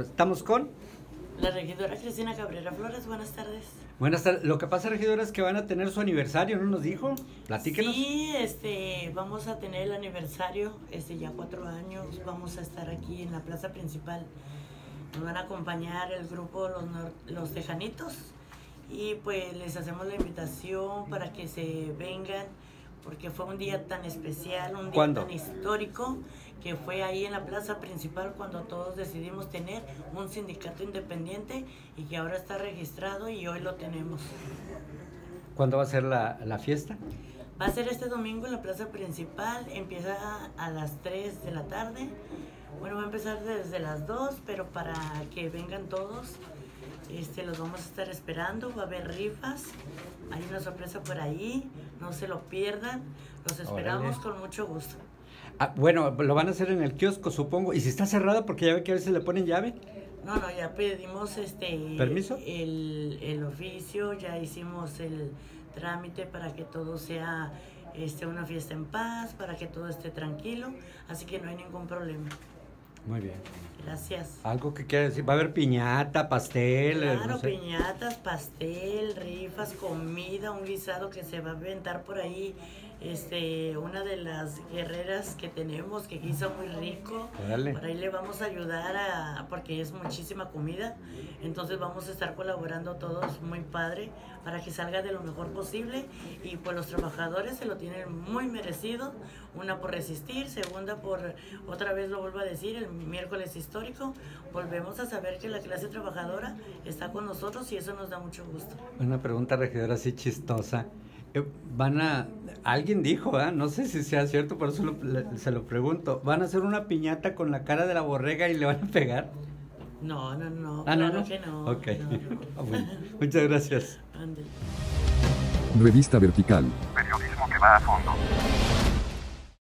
Estamos con la regidora Cristina Cabrera Flores, buenas tardes. Buenas tardes. Lo que pasa, regidora, es que van a tener su aniversario, ¿no nos dijo? Platíquenos. Sí, vamos a tener el aniversario, ya 4 años, vamos a estar aquí en la plaza principal. Nos van a acompañar el grupo Los Tejanitos y pues les hacemos la invitación para que se vengan, porque fue un día tan especial, un día tan histórico, que fue ahí en la plaza principal cuando todos decidimos tener un sindicato independiente y que ahora está registrado y hoy lo tenemos. ¿Cuándo va a ser la fiesta? Va a ser este domingo en la plaza principal, empieza a las 3 de la tarde, bueno, va a empezar desde las 2, pero para que vengan todos, los vamos a estar esperando, va a haber rifas, hay una sorpresa por ahí, no se lo pierdan, los esperamos. Órale. Con mucho gusto. Ah, bueno, lo van a hacer en el kiosco, supongo, y si está cerrada, porque ya ve que a veces le ponen llave. No, ya pedimos ¿permiso? El oficio, ya hicimos el trámite para que todo sea una fiesta en paz, para que todo esté tranquilo, así que no hay ningún problema. Muy bien. Gracias. ¿Algo que quiera decir? ¿Va a haber piñata, pastel? Claro, no sé. Piñatas, pastel, rifas, comida, un guisado que se va a inventar por ahí. Una de las guerreras que tenemos que guisa muy rico. Dale. Por ahí le vamos a ayudar porque es muchísima comida. Entonces vamos a estar colaborando todos muy padre para que salga de lo mejor posible. Y pues los trabajadores se lo tienen muy merecido. Una por resistir, segunda por, otra vez lo vuelvo a decir, el miércoles histórico, volvemos a saber que la clase trabajadora está con nosotros y eso nos da mucho gusto. Una pregunta, regidora, así chistosa. Alguien dijo, no sé si sea cierto, por eso se lo pregunto, ¿van a hacer una piñata con la cara de la borrega y le van a pegar? No, claro que no. Ok, no. Bueno, muchas gracias. Revista Vertical. Periodismo que va a fondo.